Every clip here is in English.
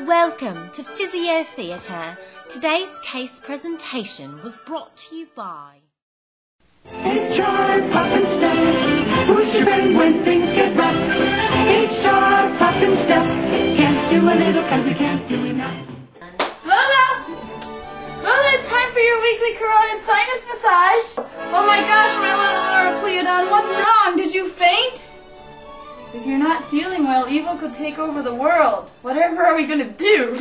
Welcome to Physio Theatre. Today's case presentation was brought to you by HR Pop and Step. Push your friend when things get rough. HR Pop and Step. Can't do a little cause you can't do enough. Lola! Lola, it's time for your weekly carotid sinus massage. Oh my gosh, my little Lauropleurodon, what's wrong? Did you faint? If you're not feeling well, evil could take over the world. Whatever are we gonna do?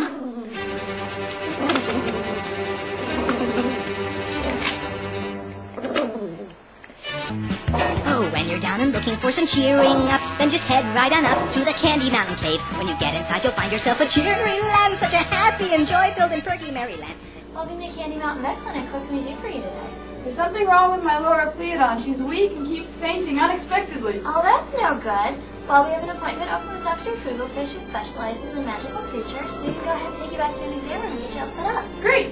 Oh, when you're down and looking for some cheering up, then just head right on up to the Candy Mountain Cave. When you get inside, you'll find yourself a cheery land, such a happy and joy-filled and perky merry land. Welcome to Candy Mountain Red Planet. What can we do for you today? There's something wrong with my Lauropleurodon. She's weak and keeps fainting unexpectedly. Oh, that's no good. Well, we have an appointment open with Dr. Fugglefish, who specializes in magical creatures, so you can go ahead and take you back to an exam room and get you all set up. Great.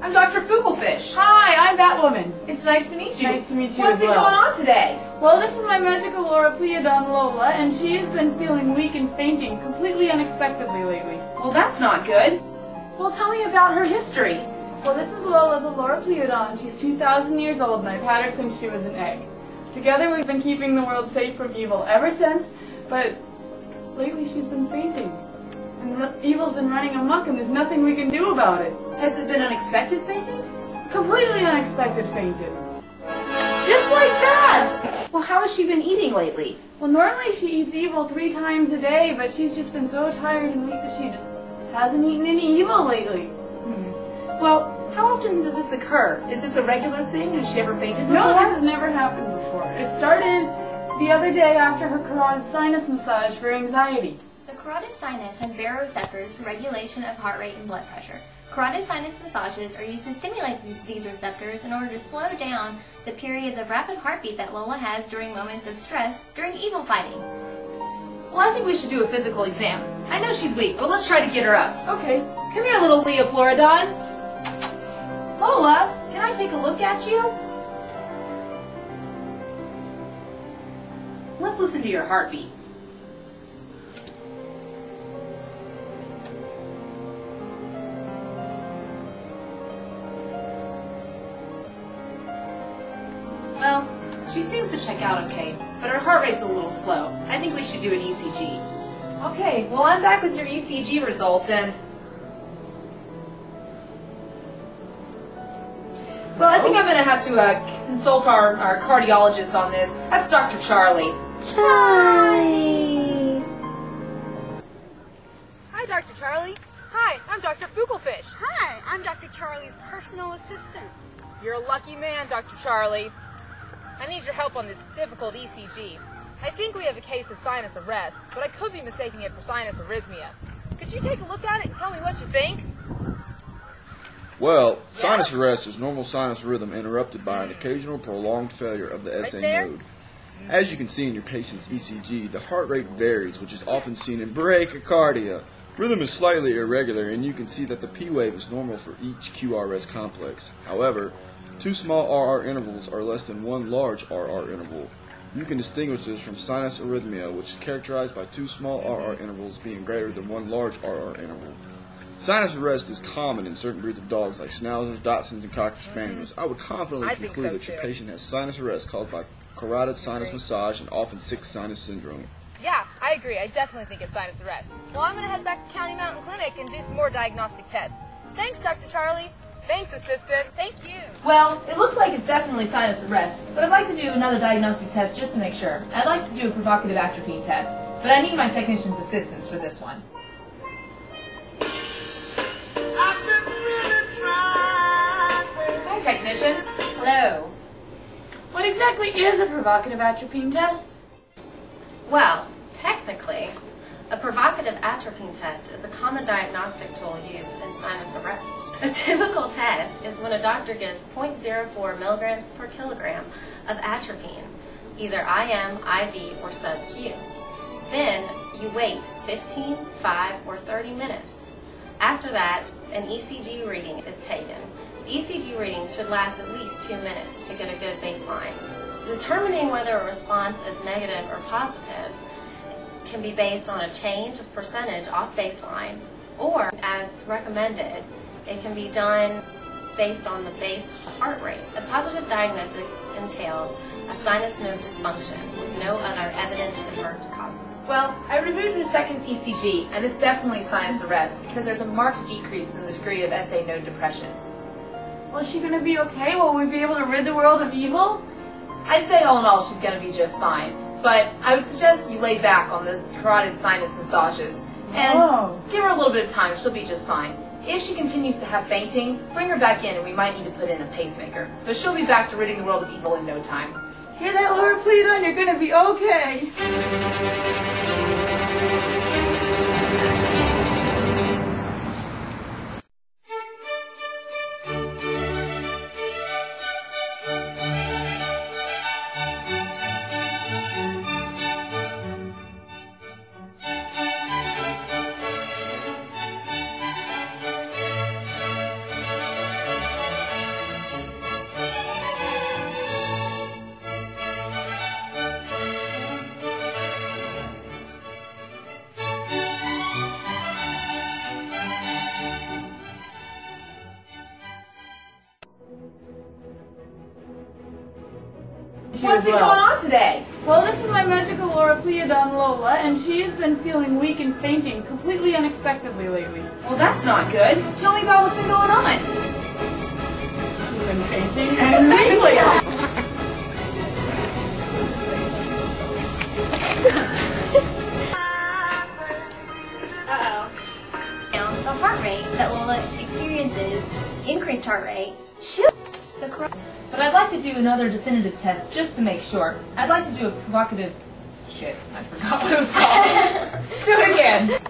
I'm Dr. Fugglefish. Hi, I'm Batwoman. It's nice to meet you. Nice to meet you. What's been going on today? Well, this is my magical Lauropleurodon, Lola, and she has been feeling weak and fainting completely unexpectedly lately. Well, that's not good. Well, tell me about her history. Well, this is Lola, the Lauropleurodon. She's 2,000 years old, and I've had her since she was an egg. Together, we've been keeping the world safe from evil ever since, but lately she's been fainting. And evil's been running amok, and there's nothing we can do about it. Has it been unexpected fainting? Completely unexpected fainting. Just like that! Well, how has she been eating lately? Well, normally she eats evil 3 times a day, but she's just been so tired and weak that she just hasn't eaten any evil lately. Well, how often does this occur? Is this a regular thing? Has she ever fainted before? No, this has never happened before. It started the other day after her carotid sinus massage for anxiety. The carotid sinus has baroreceptors for regulation of heart rate and blood pressure. Carotid sinus massages are used to stimulate these receptors in order to slow down the periods of rapid heartbeat that Lola has during moments of stress during evil fighting. Well, I think we should do a physical exam. I know she's weak, but let's try to get her up. Okay. Come here, little Lauropleurodon. Lola, can I take a look at you? Let's listen to your heartbeat. Well, she seems to check out okay, but her heart rate's a little slow. I think we should do an ECG. Okay, well, I'm back with your ECG results and... Well, I think I'm going to have to consult our cardiologist on this. That's Dr. Charlie. Charlie! Hi, Dr. Charlie. Hi, I'm Dr. Fugglefish. Hi, I'm Dr. Charlie's personal assistant. You're a lucky man, Dr. Charlie. I need your help on this difficult ECG. I think we have a case of sinus arrest, but I could be mistaking it for sinus arrhythmia. Could you take a look at it and tell me what you think? Well, sinus arrest is normal sinus rhythm interrupted by an occasional prolonged failure of the SA node. As you can see in your patient's ECG, the heart rate varies, which is often seen in bradycardia. Rhythm is slightly irregular, and you can see that the P wave is normal for each QRS complex. However, 2 small RR intervals are less than 1 large RR interval. You can distinguish this from sinus arrhythmia, which is characterized by 2 small RR intervals being greater than 1 large RR interval. Sinus arrest is common in certain breeds of dogs like schnauzers, dachshunds, and cocker spaniels. I would confidently conclude that your patient has sinus arrest caused by carotid sinus massage and often sick sinus syndrome. Yeah, I agree. I definitely think it's sinus arrest. Well, I'm going to head back to County Mountain Clinic and do some more diagnostic tests. Thanks, Dr. Charlie. Thanks, assistant. Thank you. Well, it looks like it's definitely sinus arrest, but I'd like to do another diagnostic test just to make sure. I'd like to do a provocative atropine test, but I need my technician's assistance for this one. Technician? Hello. What exactly is a provocative atropine test? Well, technically, a provocative atropine test is a common diagnostic tool used in sinus arrest. A typical test is when a doctor gives 0.04 milligrams per kilogram of atropine, either IM, IV, or sub-Q. Then you wait 15, 5, or 30 minutes. After that, an ECG reading is taken. ECG readings should last at least 2 minutes to get a good baseline. Determining whether a response is negative or positive can be based on a change of percentage off baseline or as recommended, it can be done based on the base heart rate. A positive diagnosis entails a sinus node dysfunction with no other evident confirmed causes. Well, I removed a second ECG, and it's definitely sinus arrest because there's a marked decrease in the degree of SA node depression. Well, is she going to be okay? Will we be able to rid the world of evil? I'd say all in all she's going to be just fine, but I would suggest you lay back on the carotid sinus massages and give her a little bit of time. She'll be just fine. If she continues to have fainting, bring her back in and we might need to put in a pacemaker, but she'll be back to ridding the world of evil in no time. Hear that, Lauropleurodon? You're going to be okay. What's been going on today? Well, this is my magical Lauropleurodon Lola, and she's been feeling weak and fainting completely unexpectedly lately. Well, that's not good. Tell me about what's been going on. She's been fainting and weakly. Uh-oh. Now, the heart rate that Lola experiences, increased heart rate, but I'd like to do another definitive test just to make sure. I'd like to do a provocative... Shit, I forgot what it was called. Do it again.